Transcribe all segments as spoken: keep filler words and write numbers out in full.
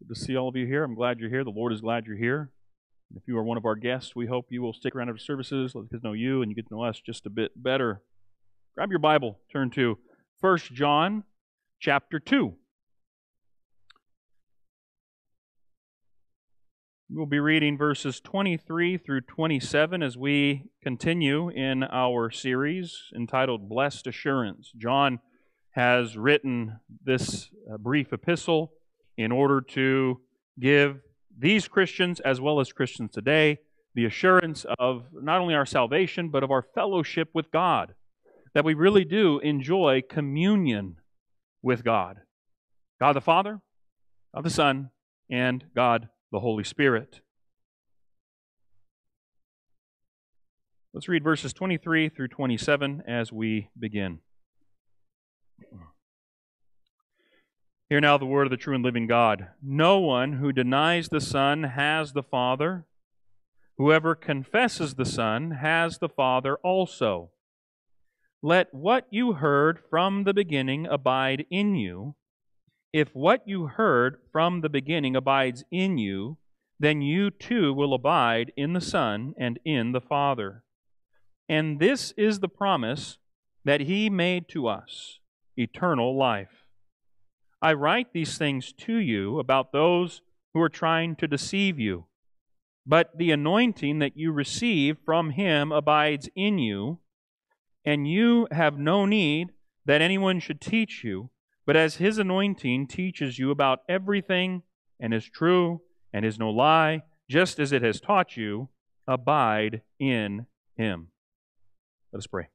Good to see all of you here. I'm glad you're here. The Lord is glad you're here. If you are one of our guests, we hope you will stick around after services. Let us know you and you get to know us just a bit better. Grab your Bible. Turn to First John chapter two. We'll be reading verses twenty-three through twenty-seven as we continue in our series entitled Blessed Assurance. John has written this brief epistle in order to give these Christians, as well as Christians today, the assurance of not only our salvation, but of our fellowship with God, that we really do enjoy communion with God. God the Father, God the Son, and God the Holy Spirit. Let's read verses twenty-three through twenty-seven as we begin. Hear now the word of the true and living God. No one who denies the Son has the Father. Whoever confesses the Son has the Father also. Let what you heard from the beginning abide in you. If what you heard from the beginning abides in you, then you too will abide in the Son and in the Father. And this is the promise that He made to us, eternal life. I write these things to you about those who are trying to deceive you. But the anointing that you receive from Him abides in you, and you have no need that anyone should teach you, but as His anointing teaches you about everything and is true and is no lie, just as it has taught you, abide in Him. Let us pray.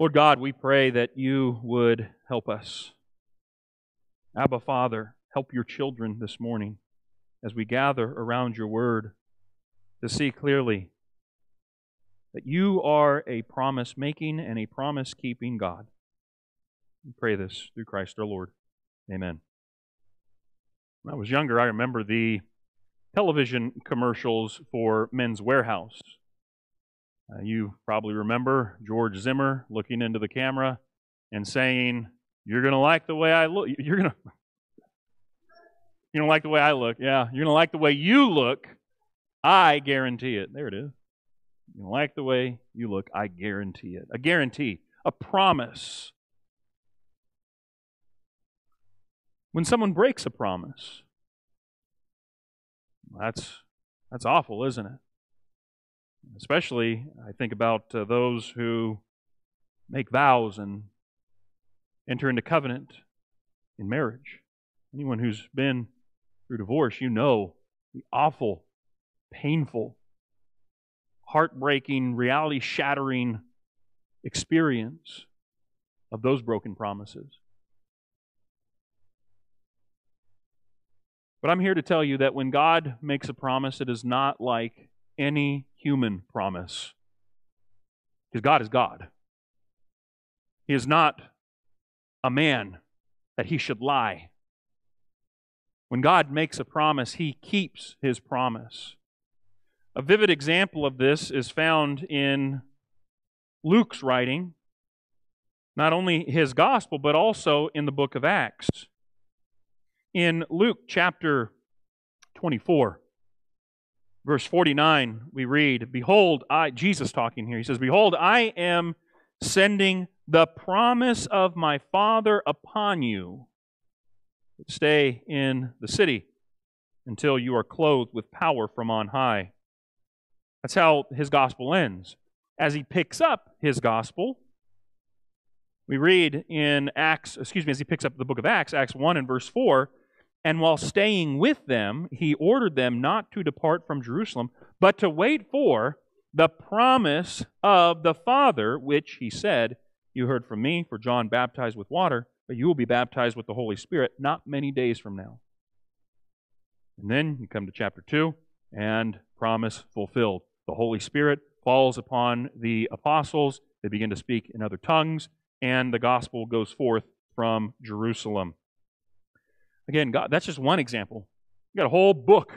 Lord God, we pray that you would help us. Abba, Father, help your children this morning as we gather around your word to see clearly that you are a promise-making and a promise-keeping God. We pray this through Christ our Lord. Amen. When I was younger, I remember the television commercials for Men's Warehouse. Uh, you probably remember George Zimmer looking into the camera and saying, "You're gonna like the way I look. You're gonna, you don't like the way I look. Yeah, you're gonna like the way you look. I guarantee it." There it is. You don't like the way you look. I guarantee it. A guarantee, a promise. When someone breaks a promise, that's that's awful, isn't it? Especially, I think about uh, those who make vows and enter into covenant in marriage. Anyone who's been through divorce, you know the awful, painful, heartbreaking, reality-shattering experience of those broken promises. But I'm here to tell you that when God makes a promise, it is not like any human promise. Because God is God. He is not a man that he should lie. When God makes a promise, he keeps his promise. A vivid example of this is found in Luke's writing, not only his gospel, but also in the book of Acts. In Luke chapter twenty-four, verse forty-nine, we read, Behold, I, Jesus talking here, he says, Behold, I am sending the promise of my Father upon you. Stay in the city until you are clothed with power from on high. That's how his gospel ends. As he picks up his gospel, we read in Acts, excuse me, as he picks up the book of Acts, Acts one and verse four, and while staying with them, he ordered them not to depart from Jerusalem, but to wait for the promise of the Father, which he said, You heard from me, for John baptized with water, but you will be baptized with the Holy Spirit not many days from now. And then you come to chapter two, and promise fulfilled. The Holy Spirit falls upon the apostles. They begin to speak in other tongues, and the gospel goes forth from Jerusalem. Again, God, that's just one example. You've got a whole book,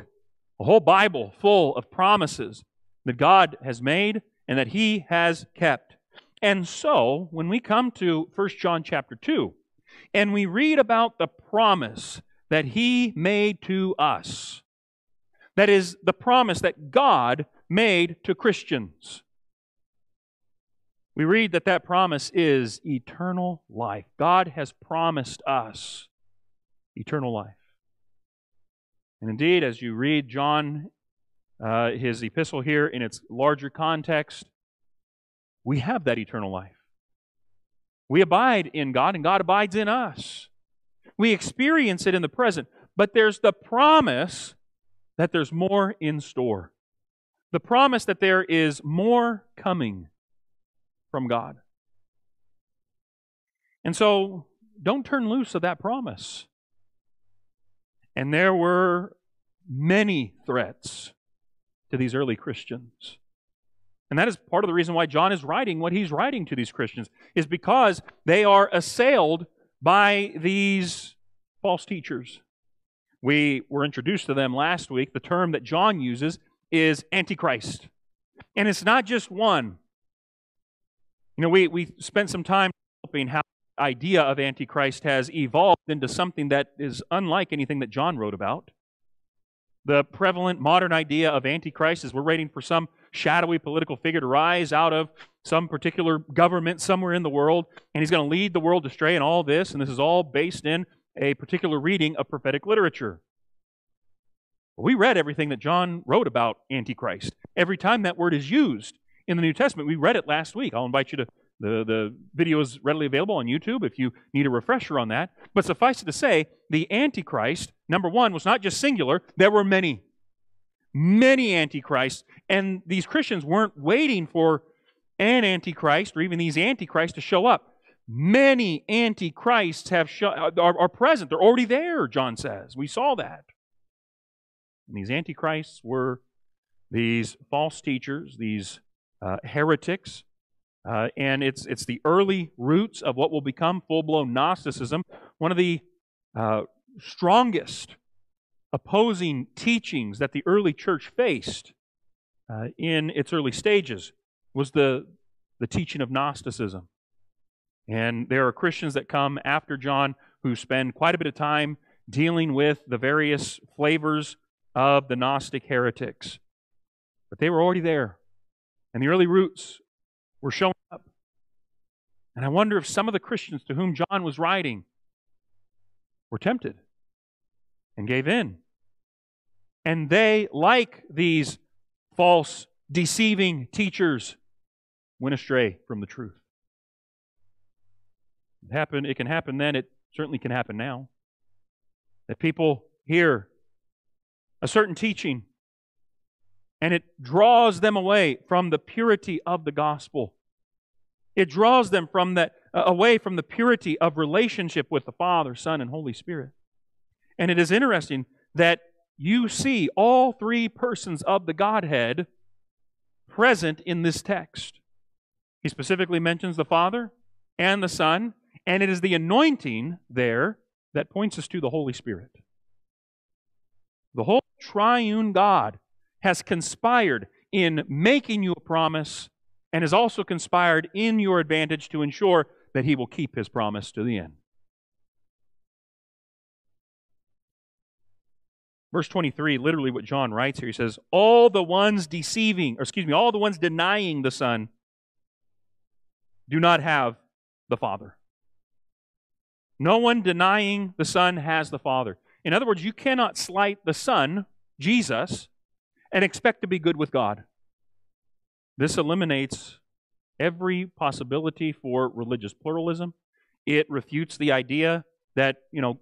a whole Bible full of promises that God has made and that He has kept. And so, when we come to First John chapter two, and we read about the promise that He made to us. That is, the promise that God made to Christians. We read that that promise is eternal life. God has promised us eternal life. And indeed, as you read John, uh, his epistle here in its larger context, we have that eternal life. We abide in God, and God abides in us. We experience it in the present, but there's the promise that there's more in store. The promise that there is more coming from God. And so, don't turn loose of that promise. And there were many threats to these early Christians. And that is part of the reason why John is writing what he's writing to these Christians, is because they are assailed by these false teachers. We were introduced to them last week. The term that John uses is Antichrist. And it's not just one. You know, we, we spent some time developing how the idea of Antichrist has evolved into something that is unlike anything that John wrote about. The prevalent modern idea of Antichrist is we're waiting for some shadowy political figure to rise out of some particular government somewhere in the world, and he's going to lead the world astray and all this, and this is all based in a particular reading of prophetic literature. Well, we read everything that John wrote about Antichrist. Every time that word is used in the New Testament, we read it last week. I'll invite you to, the, the video is readily available on YouTube if you need a refresher on that. But suffice it to say, the Antichrist, number one, was not just singular, there were many. Many antichrists, and these Christians weren't waiting for an antichrist or even these antichrists to show up. Many antichrists have show, are, are present. They're already there, John says. We saw that. And these antichrists were these false teachers, these uh, heretics, uh, and it's, it's the early roots of what will become full-blown Gnosticism, one of the uh, strongest opposing teachings that the early church faced uh, in its early stages was the, the teaching of Gnosticism. And there are Christians that come after John who spend quite a bit of time dealing with the various flavors of the Gnostic heretics. But they were already there, and the early roots were showing up. And I wonder if some of the Christians to whom John was writing were tempted and gave in. And they, like these false, deceiving teachers, went astray from the truth. It happened, it can happen then. It certainly can happen now. That people hear a certain teaching and it draws them away from the purity of the gospel. It draws them from that uh, away from the purity of relationship with the Father, Son, and Holy Spirit. And it is interesting that you see all three persons of the Godhead present in this text. He specifically mentions the Father and the Son, and it is the anointing there that points us to the Holy Spirit. The whole triune God has conspired in making you a promise and has also conspired in your advantage to ensure that He will keep His promise to the end. Verse twenty-three, literally what John writes here, he says, all the ones deceiving, or excuse me, all the ones denying the Son do not have the Father. No one denying the Son has the Father. In other words, you cannot slight the Son, Jesus, and expect to be good with God. This eliminates every possibility for religious pluralism. It refutes the idea that, you know,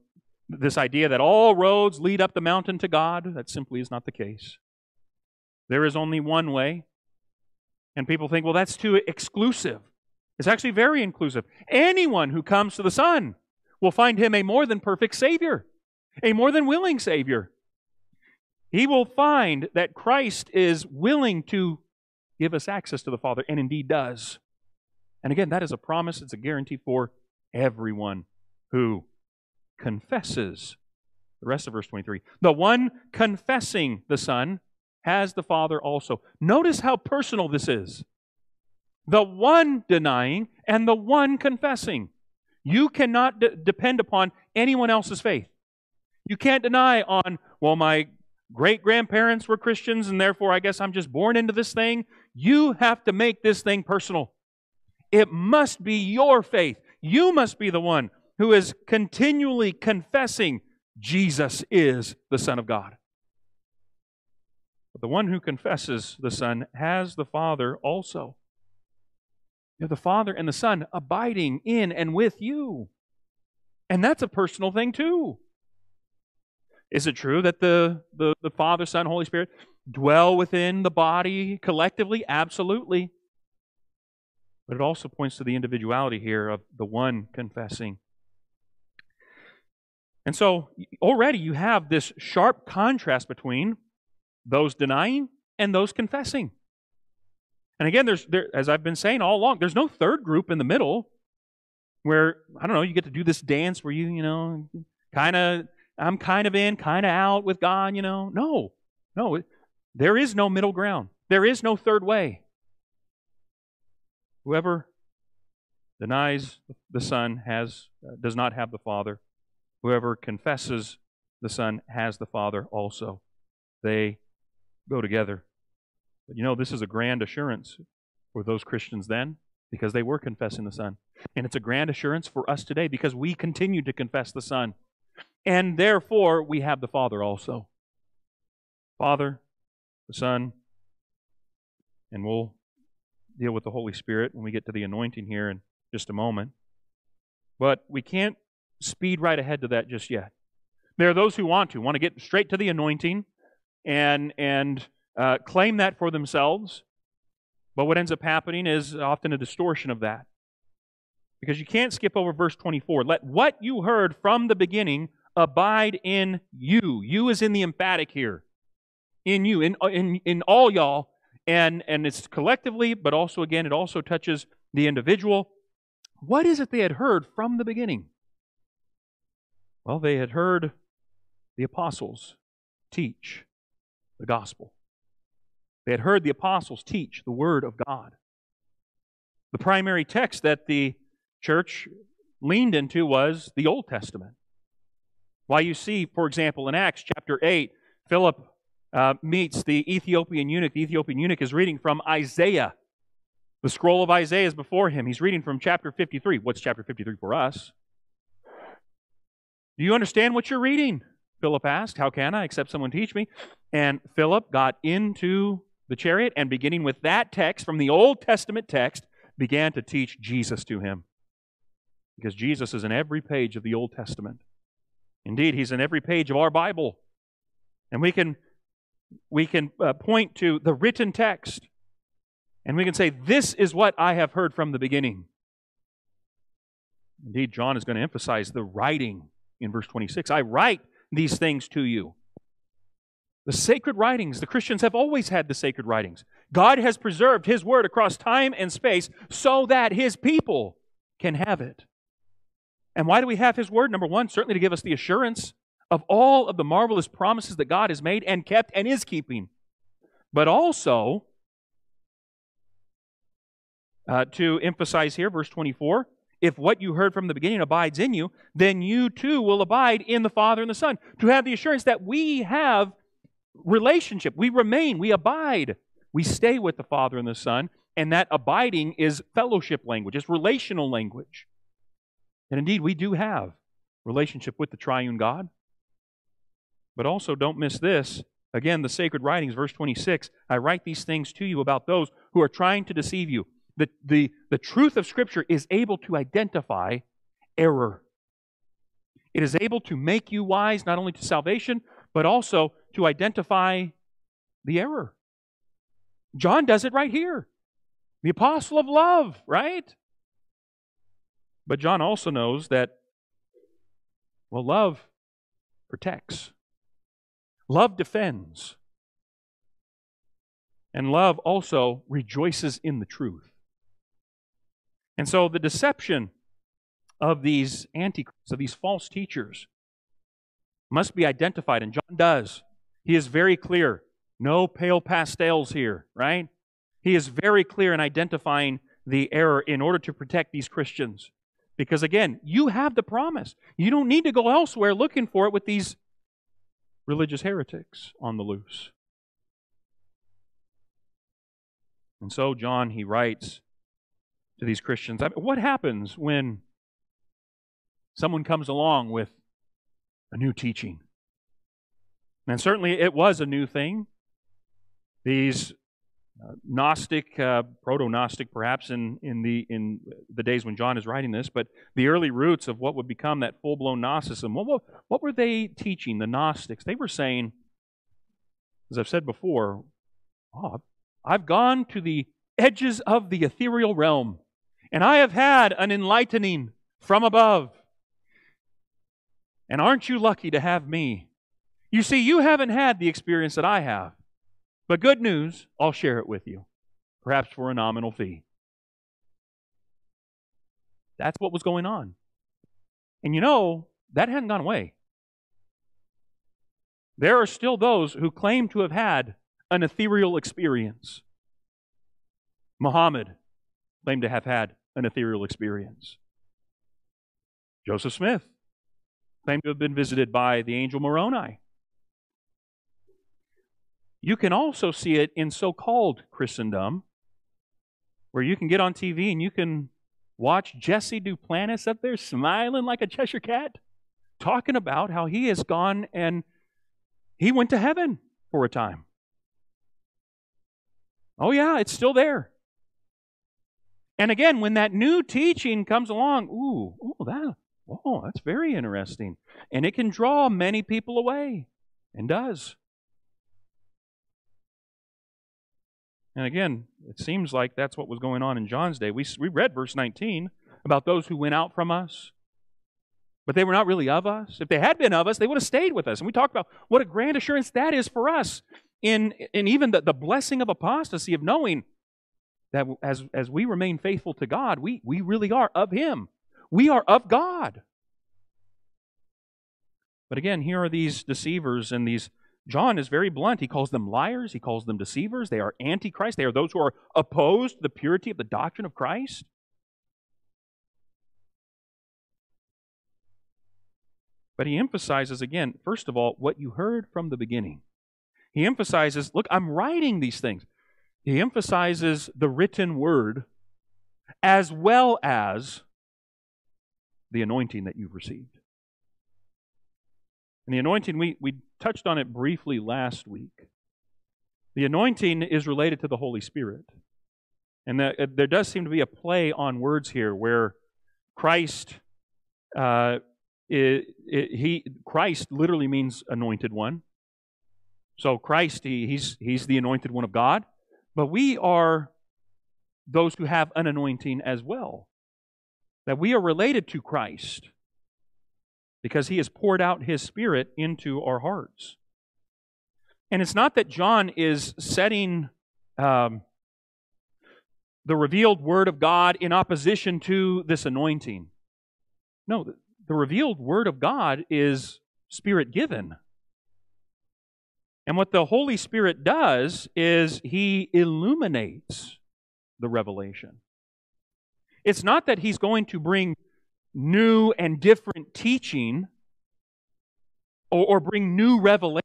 this idea that all roads lead up the mountain to God, that simply is not the case. There is only one way. And people think, well, that's too exclusive. It's actually very inclusive. Anyone who comes to the Son will find Him a more than perfect Savior, a more than willing Savior. He will find that Christ is willing to give us access to the Father, and indeed does. And again, that is a promise. It's a guarantee for everyone who confesses. The rest of verse twenty-three. The one confessing the Son has the Father also. Notice how personal this is. The one denying and the one confessing. You cannot d- depend upon anyone else's faith. You can't deny on, well, my great-grandparents were Christians, and therefore I guess I'm just born into this thing. You have to make this thing personal. It must be your faith. You must be the one who is continually confessing Jesus is the Son of God. But the one who confesses the Son has the Father also. You have the Father and the Son abiding in and with you. And that's a personal thing too. Is it true that the, the, the Father, Son, Holy Spirit dwell within the body collectively? Absolutely. But it also points to the individuality here of the one confessing. And so already you have this sharp contrast between those denying and those confessing. And again, there's there, as I've been saying all along, there's no third group in the middle where, I don't know, you get to do this dance where you, you know, kind of, I'm kind of in, kind of out with God, you know. No, no, there is no middle ground. There is no third way. Whoever denies the Son has uh, does not have the Father. Whoever confesses the Son has the Father also. They go together. But you know, this is a grand assurance for those Christians then, because they were confessing the Son. And it's a grand assurance for us today, because we continue to confess the Son. And therefore, we have the Father also. Father, the Son, and we'll deal with the Holy Spirit when we get to the anointing here in just a moment. But we can't speed right ahead to that just yet. There are those who want to, want to get straight to the anointing and, and uh, claim that for themselves. But what ends up happening is often a distortion of that. Because you can't skip over verse twenty-four. Let what you heard from the beginning abide in you. You is in the emphatic here. In you, in in, in all y'all. And, and it's collectively, but also again, it also touches the individual. What is it they had heard from the beginning? Well, they had heard the apostles teach the gospel. They had heard the apostles teach the Word of God. The primary text that the church leaned into was the Old Testament. Why you see, for example, in Acts chapter eight, Philip uh, meets the Ethiopian eunuch. The Ethiopian eunuch is reading from Isaiah. The scroll of Isaiah is before him. He's reading from chapter fifty-three. What's chapter fifty-three for us? Do you understand what you're reading? Philip asked. How can I, except someone teach me? And Philip got into the chariot and, beginning with that text from the Old Testament text, began to teach Jesus to him. Because Jesus is in every page of the Old Testament. Indeed, He's in every page of our Bible. And we can, we can uh, point to the written text. And we can say, this is what I have heard from the beginning. Indeed, John is going to emphasize the writing in verse twenty-six. I write these things to you. The sacred writings, the Christians have always had the sacred writings. God has preserved His Word across time and space so that His people can have it. And why do we have His Word? Number one, certainly to give us the assurance of all of the marvelous promises that God has made and kept and is keeping. But also, uh, to emphasize here, verse twenty-four, if what you heard from the beginning abides in you, then you too will abide in the Father and the Son. To have the assurance that we have relationship, we remain, we abide, we stay with the Father and the Son. And that abiding is fellowship language. It's relational language. And indeed, we do have relationship with the triune God. But also, don't miss this. Again, the sacred writings, verse twenty-six, I write these things to you about those who are trying to deceive you. The, the, the truth of Scripture is able to identify error. It is able to make you wise, not only to salvation, but also to identify the error. John does it right here. The apostle of love, right? But John also knows that, well, love protects. Love defends. And love also rejoices in the truth. And so the deception of these antichrists, of these false teachers, must be identified, and John does. He is very clear. No pale pastels here, right? He is very clear in identifying the error in order to protect these Christians. Because again, you have the promise. You don't need to go elsewhere looking for it with these religious heretics on the loose. And so John, he writes to these Christians, I mean, what happens when someone comes along with a new teaching? And certainly it was a new thing. These uh, Gnostic, uh, proto-Gnostic perhaps in, in, the, in the days when John is writing this, but the early roots of what would become that full-blown Gnosticism, what, what, what were they teaching, the Gnostics? They were saying, as I've said before, oh, I've gone to the edges of the ethereal realm, and I have had an enlightening from above. And aren't you lucky to have me? You see, you haven't had the experience that I have. But good news, I'll share it with you, perhaps for a nominal fee. That's what was going on. And you know, that hadn't gone away. There are still those who claim to have had an ethereal experience. Muhammad claimed to have had an ethereal experience. Joseph Smith claimed to have been visited by the angel Moroni. You can also see it in so-called Christendom, where you can get on T V and you can watch Jesse Duplantis up there smiling like a Cheshire cat, talking about how he has gone and he went to heaven for a time. Oh yeah, it's still there. And again, when that new teaching comes along, ooh, ooh that, oh, that's very interesting. And it can draw many people away, and does. And again, it seems like that's what was going on in John's day. We, we read verse nineteen about those who went out from us, but they were not really of us. If they had been of us, they would have stayed with us. And we talked about what a grand assurance that is for us in, in even the, the blessing of apostasy, of knowing that as, as we remain faithful to God, we, we really are of Him. We are of God. But again, here are these deceivers and these John is very blunt. He calls them liars. He calls them deceivers. They are antichrist. They are those who are opposed to the purity of the doctrine of Christ. But he emphasizes again, first of all, what you heard from the beginning. He emphasizes, look, I'm writing these things. He emphasizes the written word as well as the anointing that you've received. And the anointing, we, we touched on it briefly last week. The anointing is related to the Holy Spirit. And the, uh, there does seem to be a play on words here where Christ, uh, it, it, he, Christ literally means anointed one. So Christ, he, he's, he's the anointed one of God. But we are those who have an anointing as well. That we are related to Christ, because He has poured out His Spirit into our hearts. And it's not that John is setting um, the revealed Word of God in opposition to this anointing. No, the, the revealed Word of God is Spirit-given. And what the Holy Spirit does is He illuminates the revelation. It's not that He's going to bring new and different teaching, or, or bring new revelation.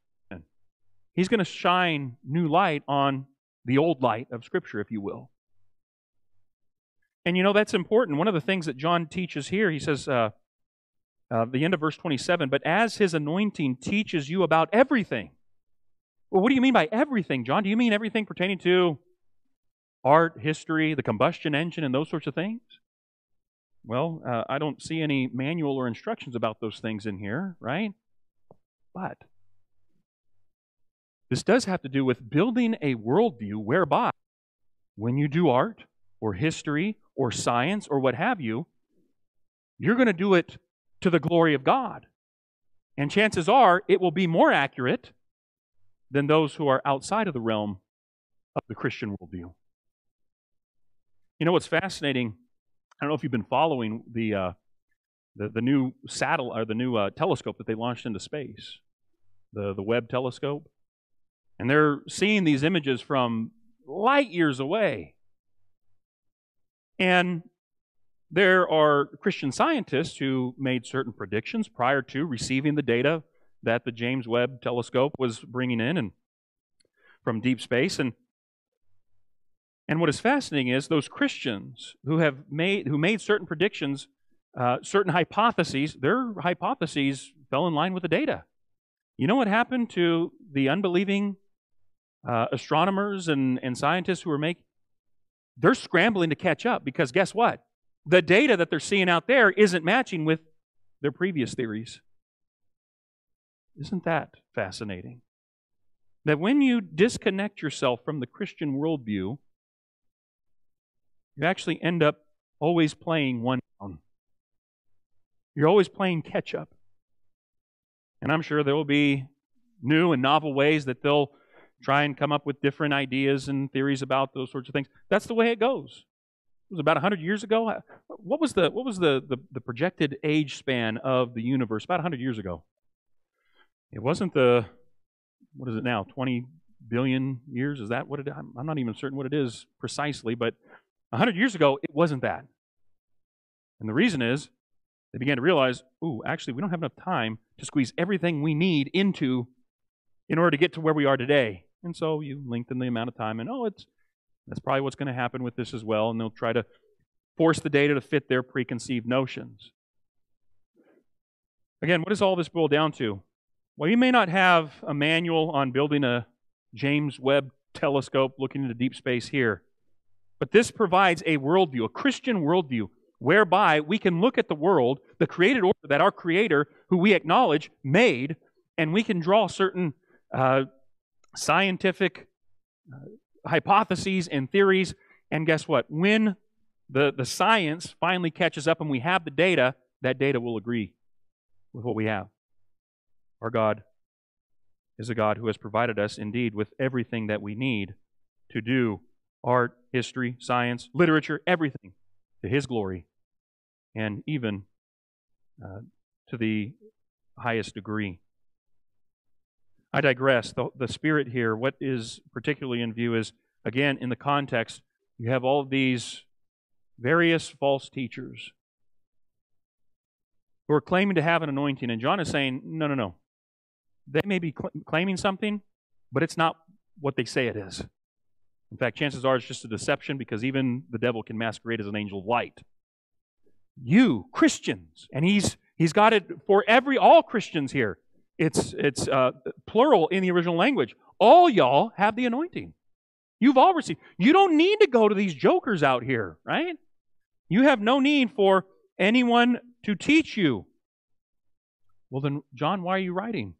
He's going to shine new light on the old light of Scripture, if you will. And you know, that's important. One of the things that John teaches here, he says, uh, uh, the end of verse twenty-seven, but as His anointing teaches you about everything. Well, what do you mean by everything, John? Do you mean everything pertaining to art, history, the combustion engine, and those sorts of things? Well, uh, I don't see any manual or instructions about those things in here, right? But this does have to do with building a worldview whereby when you do art or history or science or what have you, you're going to do it to the glory of God. And chances are it will be more accurate than those who are outside of the realm of the Christian worldview. You know what's fascinating? I don't know if you've been following the uh, the, the new satellite or the new uh, telescope that they launched into space, the the Webb telescope, and they're seeing these images from light years away. And There are Christian scientists who made certain predictions prior to receiving the data that the James Webb telescope was bringing in and from deep space. And, and what is fascinating is those Christians who have made, who made certain predictions, uh, certain hypotheses, their hypotheses fell in line with the data. You know what happened to the unbelieving uh, astronomers and, and scientists who were making? They're scrambling to catch up because guess what? The data that they're seeing out there isn't matching with their previous theories. Isn't that fascinating? That when you disconnect yourself from the Christian worldview, you actually end up always playing one down. You're always playing catch-up. And I'm sure there will be new and novel ways that they'll try and come up with different ideas and theories about those sorts of things. That's the way it goes. It was about a hundred years ago. What was the, what was the, the, the projected age span of the universe about a hundred years ago? It wasn't the, what is it now, twenty billion years? Is that what it is? I'm not even certain what it is precisely, but a hundred years ago, it wasn't that. And the reason is they began to realize, ooh, actually, we don't have enough time to squeeze everything we need into in order to get to where we are today. And so you lengthen the amount of time, and oh, it's that's probably what's going to happen with this as well, and they'll try to force the data to fit their preconceived notions. Again, what does all this boil down to? Well, you may not have a manual on building a James Webb telescope looking into deep space here, but this provides a worldview, a Christian worldview, whereby we can look at the world, the created order that our Creator, who we acknowledge, made, and we can draw certain uh, scientific Uh, hypotheses and theories, and guess what? When the, the science finally catches up and we have the data, that data will agree with what we have. Our God is a God who has provided us, indeed, with everything that we need to do art, history, science, literature, everything to His glory, and even uh, to the highest degree. I digress. The, the Spirit here, what is particularly in view is, again, in the context, you have all of these various false teachers who are claiming to have an anointing. And John is saying, no, no, no. They may be cl- claiming something, but it's not what they say it is. In fact, chances are it's just a deception because even the devil can masquerade as an angel of light. You, Christians, and he's he's got it for every all Christians here. It's, it's uh, plural in the original language. All y'all have the anointing. You've all received. You don't need to go to these jokers out here, right? You have no need for anyone to teach you. Well then, John, why are you writing?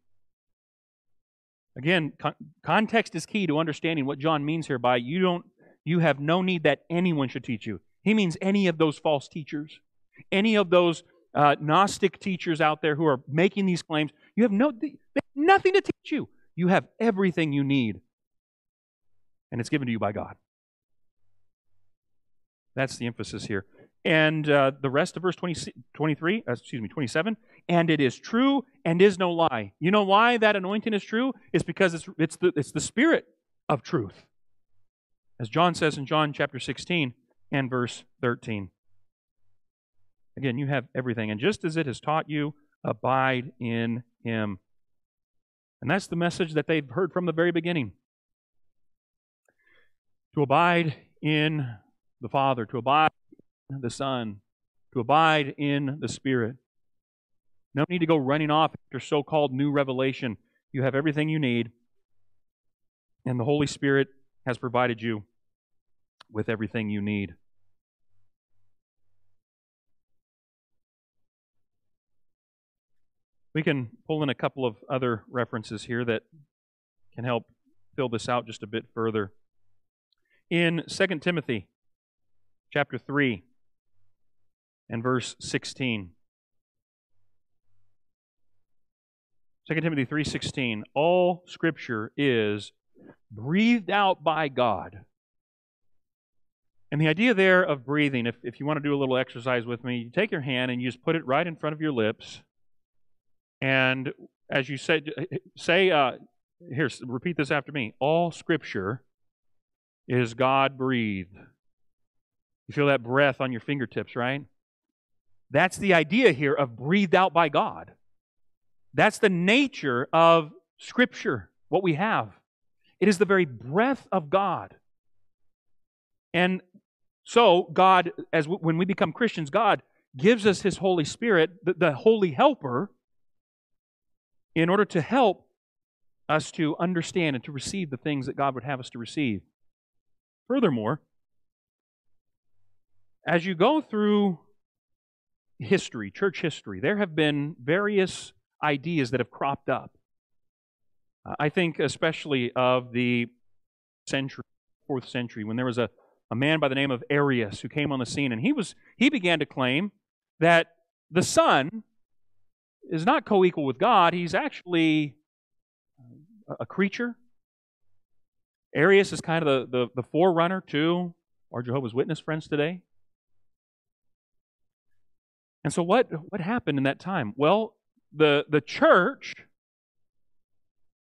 Again, con context is key to understanding what John means here by you don't, you have no need that anyone should teach you. He means any of those false teachers, any of those uh, Gnostic teachers out there who are making these claims. You have no, they have nothing to teach you. You have everything you need. And it's given to you by God. That's the emphasis here. And uh, the rest of verse twenty, twenty-three, excuse me, twenty-seven, and it is true and is no lie. You know why that anointing is true? It's because it's, it's, the, it's the Spirit of truth. As John says in John chapter sixteen and verse thirteen. Again, you have everything. And just as it has taught you, abide in Him. And that's the message that they've heard from the very beginning. To abide in the Father, to abide in the Son, to abide in the Spirit. No need to go running off after so-called new revelation. You have everything you need, and the Holy Spirit has provided you with everything you need. We can pull in a couple of other references here that can help fill this out just a bit further. In Second Timothy chapter three and verse sixteen. Second Timothy three sixteen, all Scripture is breathed out by God. And the idea there of breathing, if, if you want to do a little exercise with me, you take your hand and you just put it right in front of your lips. And as you said, say, uh, here, repeat this after me. All Scripture is God-breathed. You feel that breath on your fingertips, right? That's the idea here of breathed out by God. That's the nature of Scripture, what we have. It is the very breath of God. And so God, as w when we become Christians, God gives us His Holy Spirit, the, the Holy Helper, in order to help us to understand and to receive the things that God would have us to receive. Furthermore, as you go through history, church history, there have been various ideas that have cropped up. Uh, I think especially of the century, fourth century, when there was a, a man by the name of Arius who came on the scene, and he was he began to claim that the Son is not co-equal with God. He's actually a creature. Arius is kind of the, the, the forerunner to our Jehovah's Witness friends today. And so what, what happened in that time? Well, the, the church,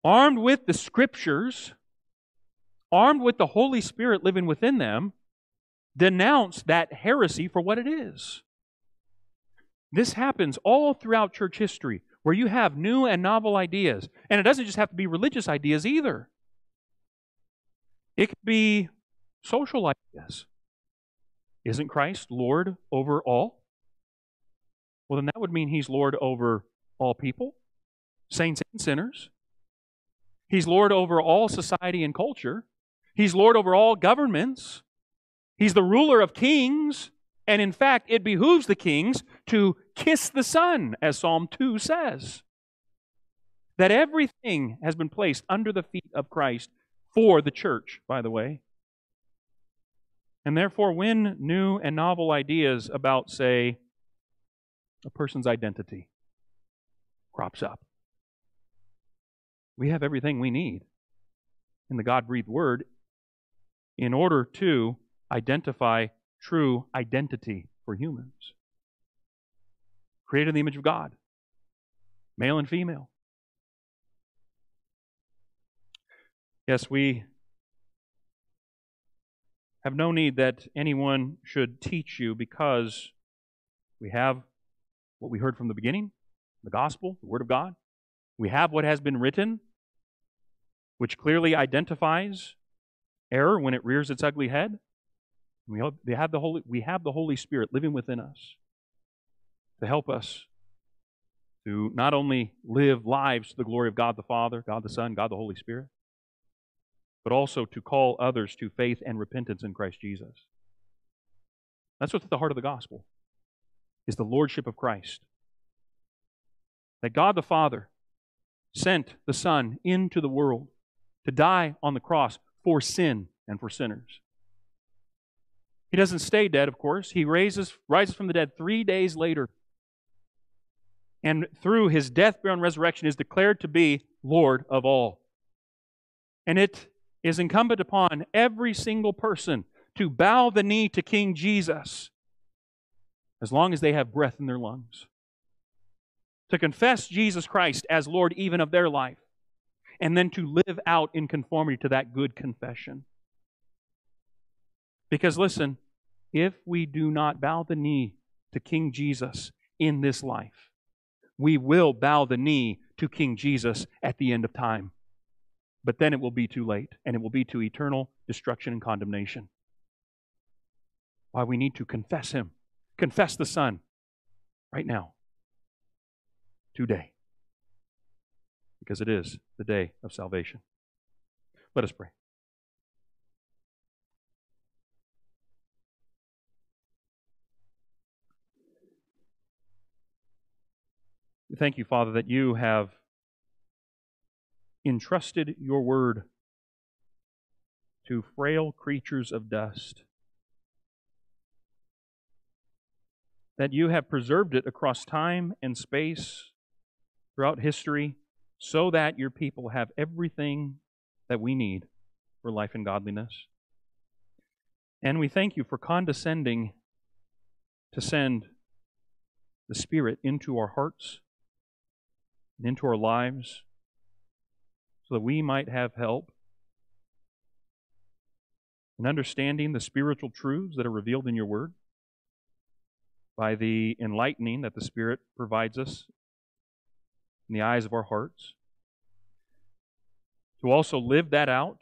armed with the Scriptures, armed with the Holy Spirit living within them, denounced that heresy for what it is. This happens all throughout church history, where you have new and novel ideas. And it doesn't just have to be religious ideas either. It could be social ideas. Isn't Christ Lord over all? Well, then that would mean He's Lord over all people, saints and sinners. He's Lord over all society and culture. He's Lord over all governments. He's the ruler of kings. And in fact, it behooves the kings to kiss the Son, as Psalm two says. That everything has been placed under the feet of Christ for the church, by the way. And therefore, when new and novel ideas about, say, a person's identity crops up, we have everything we need in the God-breathed Word in order to identify true identity for humans. Created in the image of God, male and female. Yes, we have no need that anyone should teach you, because we have what we heard from the beginning, the gospel, the Word of God. We have what has been written, which clearly identifies error when it rears its ugly head. We have the Holy, we have the Holy Spirit living within us to help us to not only live lives to the glory of God the Father, God the Son, God the Holy Spirit, but also to call others to faith and repentance in Christ Jesus. That's what's at the heart of the gospel, is the lordship of Christ. That God the Father sent the Son into the world to die on the cross for sin and for sinners. He doesn't stay dead, of course. He raises, rises from the dead three days later. And through His death, burial, and resurrection is declared to be Lord of all. And it is incumbent upon every single person to bow the knee to King Jesus as long as they have breath in their lungs, to confess Jesus Christ as Lord even of their life, and then to live out in conformity to that good confession. Because listen, if we do not bow the knee to King Jesus in this life, we will bow the knee to King Jesus at the end of time. But then it will be too late, and it will be to eternal destruction and condemnation. Why we need to confess Him, confess the Son, right now, today, because it is the day of salvation. Let us pray. Thank you, Father, that You have entrusted Your Word to frail creatures of dust, that You have preserved it across time and space throughout history, so that Your people have everything that we need for life and godliness. And we thank You for condescending to send the Spirit into our hearts and into our lives, so that we might have help in understanding the spiritual truths that are revealed in Your Word, by the enlightening that the Spirit provides us in the eyes of our hearts, to also live that out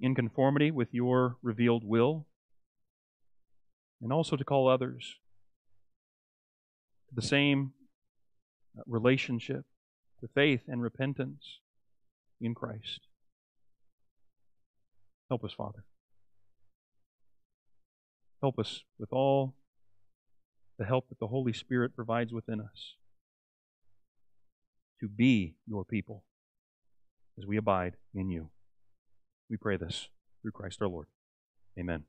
in conformity with your revealed will, and also to call others to the same relationship, to faith and repentance in Christ. Help us, Father. Help us with all the help that the Holy Spirit provides within us to be your people as we abide in you. We pray this through Christ our Lord. Amen.